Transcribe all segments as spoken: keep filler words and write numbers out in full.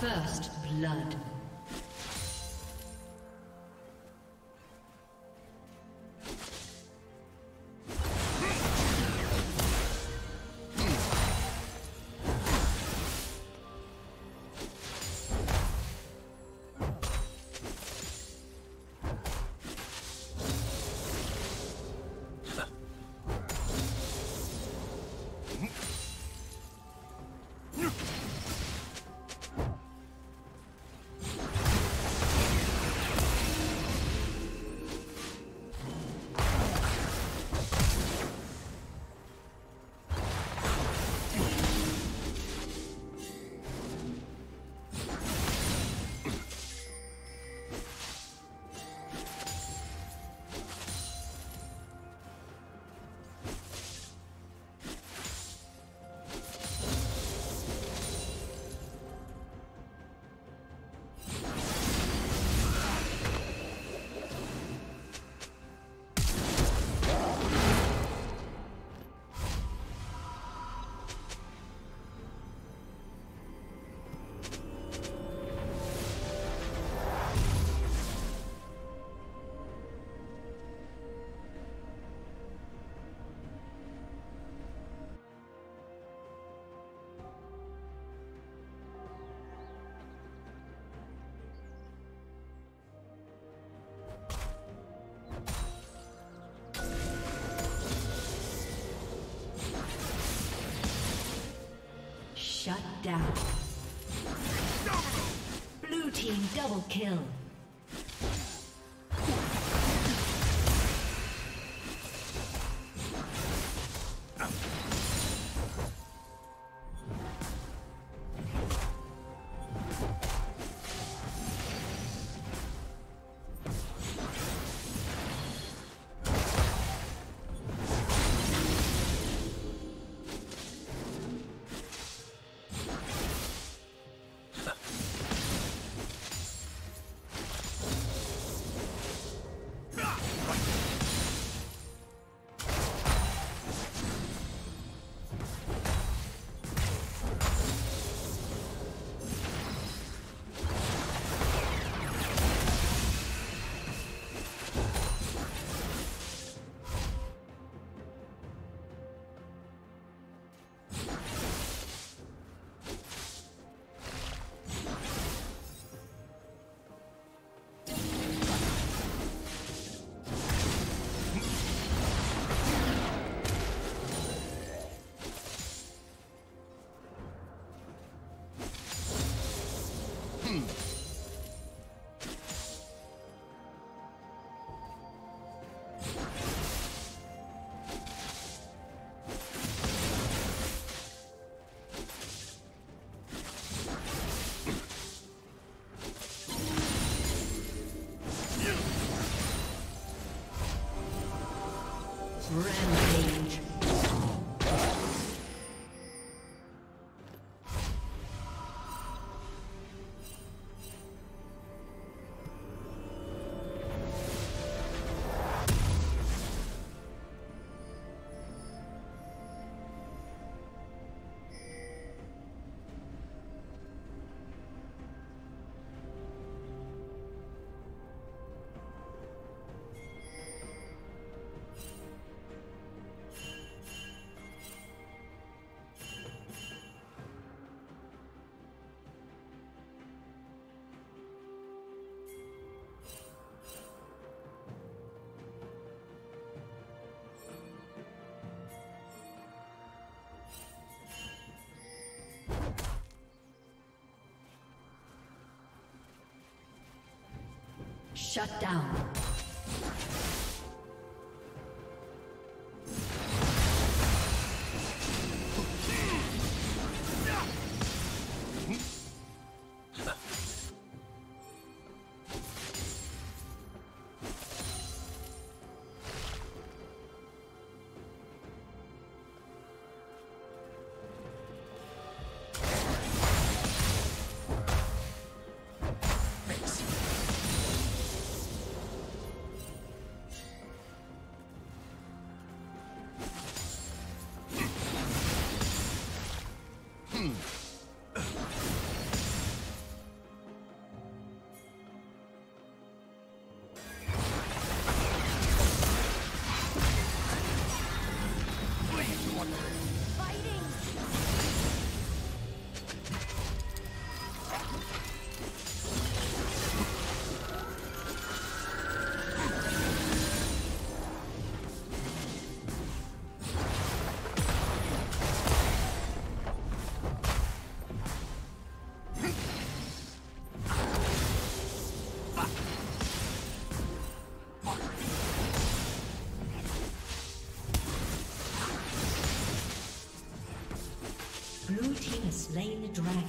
First blood. Shut down. Blue team double kill. Rampage. Shut down. Blue team has slain the dragon.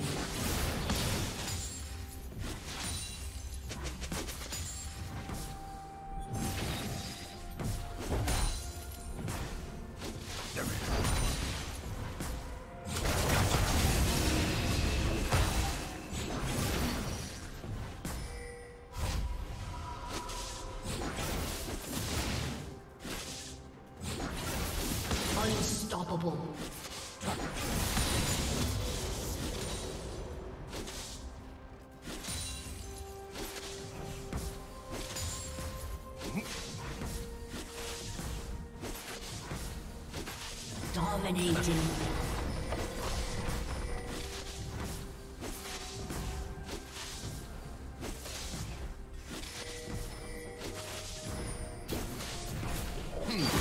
Unstoppable. Dominating. Hmm.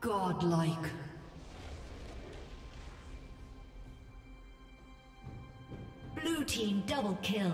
Godlike. Blue team double kill.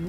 Blue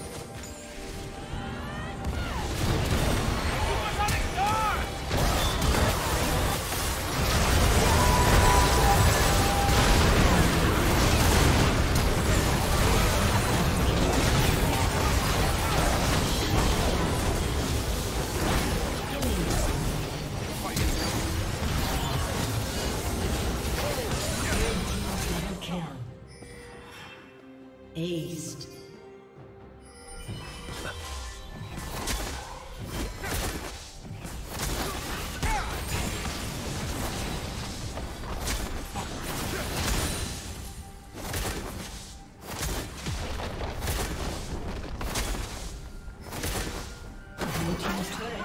Aced.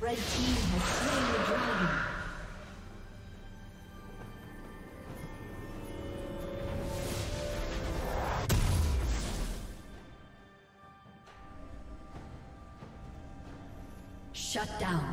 Red team has slain the dragon. Shut down.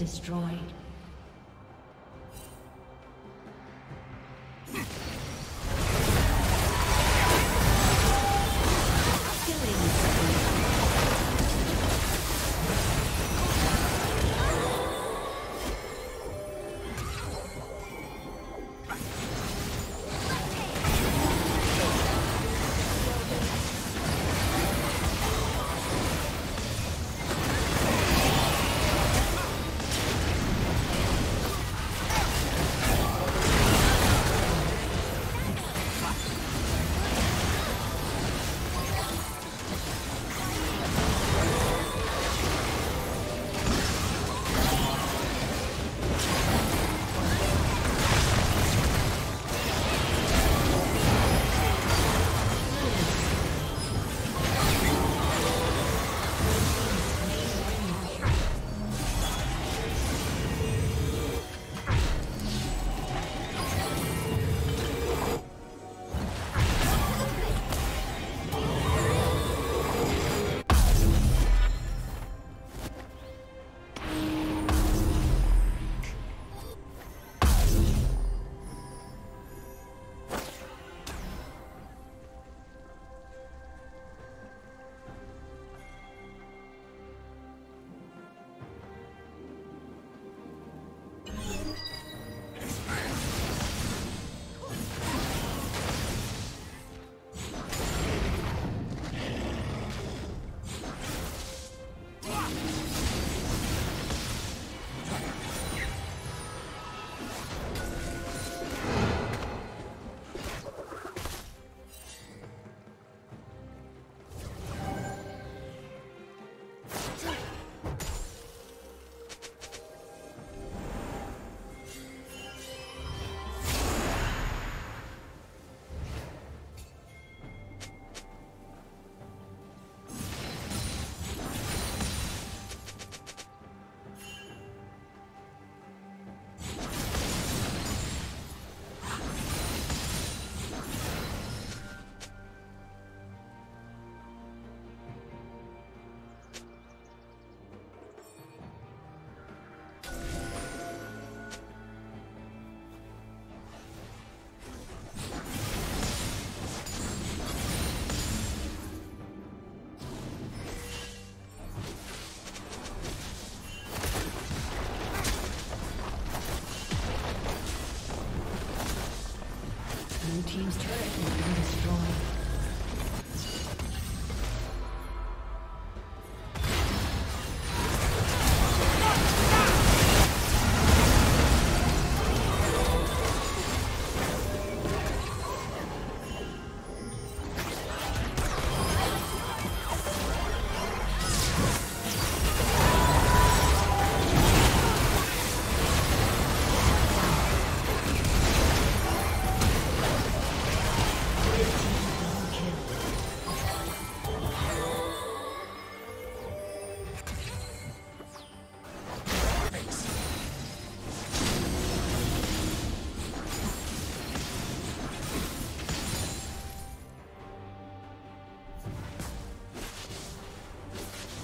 Destroyed. Blue team's turret has been destroyed.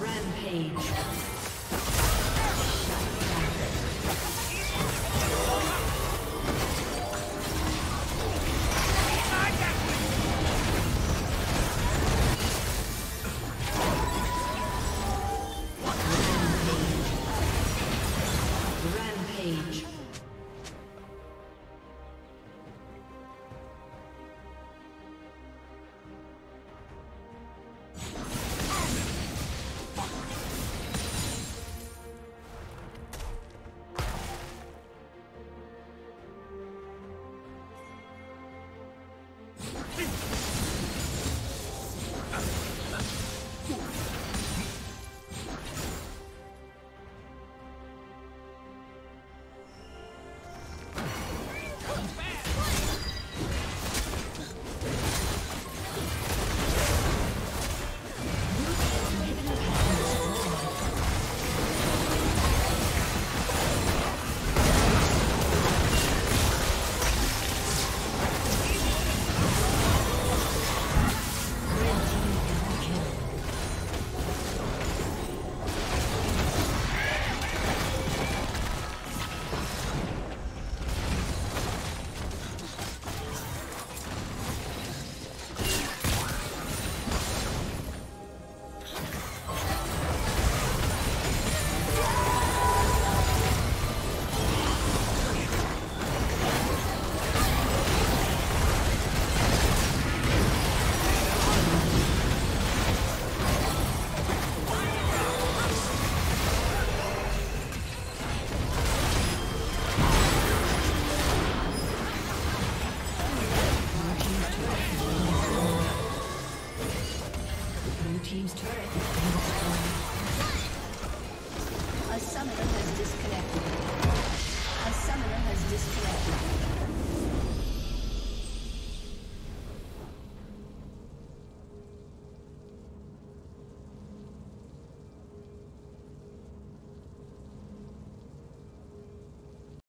Rampage. Team's turret.